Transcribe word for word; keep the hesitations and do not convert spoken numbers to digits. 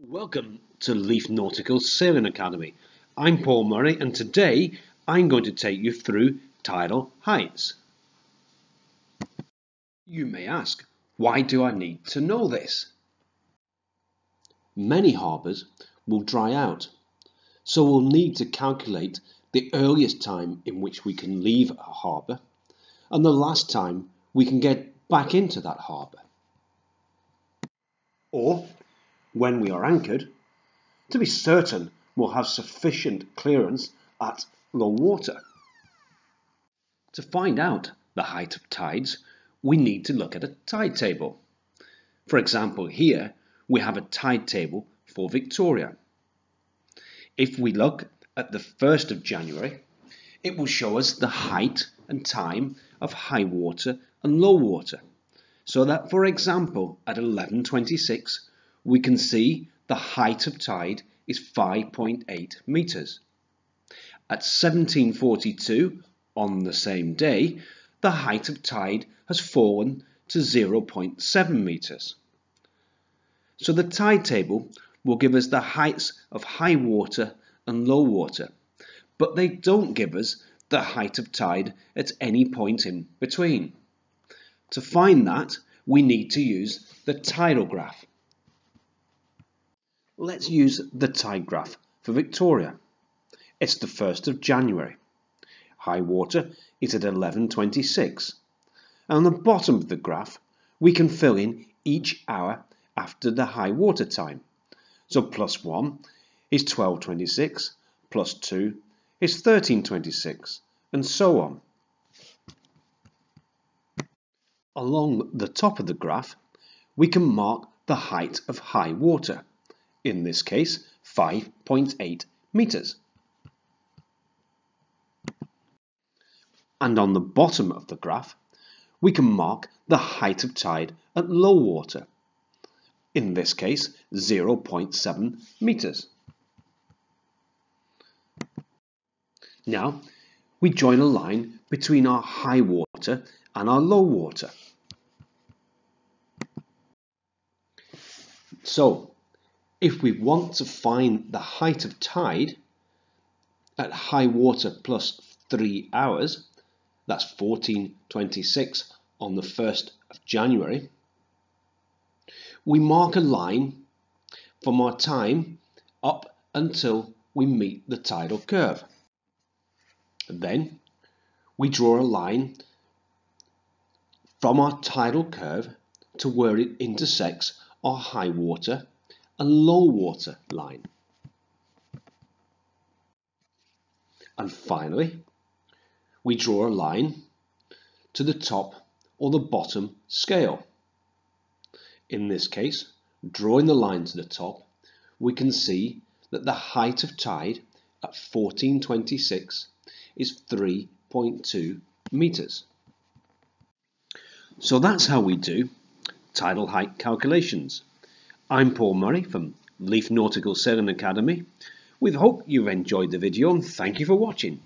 Welcome to Leith Nautical Sailing Academy. I'm Paul Murray and today I'm going to take you through tidal heights. You may ask, why do I need to know this? Many harbours will dry out, so we'll need to calculate the earliest time in which we can leave a harbour and the last time we can get back into that harbour. Or, when we are anchored, to be certain we'll have sufficient clearance at low water. To find out the height of tides, we need to look at a tide table. For example, here we have a tide table for Victoria. If we look at the first of January, it will show us the height and time of high water and low water, so that, for example, at eleven twenty-six, we can see the height of tide is five point eight metres. At seventeen forty-two, on the same day, the height of tide has fallen to zero point seven metres. So the tide table will give us the heights of high water and low water, but they don't give us the height of tide at any point in between. To find that, we need to use the tidal graph. Let's use the tide graph for Victoria. It's the first of January. High water is at eleven twenty-six. On the bottom of the graph, we can fill in each hour after the high water time. So plus one is twelve twenty-six, plus two is thirteen twenty-six, and so on. Along the top of the graph, we can mark the height of high water. In this case, five point eight metres. And on the bottom of the graph, we can mark the height of tide at low water. In this case, zero point seven metres. Now, we join a line between our high water and our low water. So, if we want to find the height of tide at high water plus three hours, that's fourteen twenty-six on the first of January, we mark a line from our time up until we meet the tidal curve. And then we draw a line from our tidal curve to where it intersects our high water and low water line. And finally, we draw a line to the top or the bottom scale. In this case, drawing the line to the top, we can see that the height of tide at fourteen twenty-six is three point two metres. So that's how we do tidal height calculations. I'm Paul Murray from Leith Nautical Sailing Academy. We hope you've enjoyed the video and thank you for watching.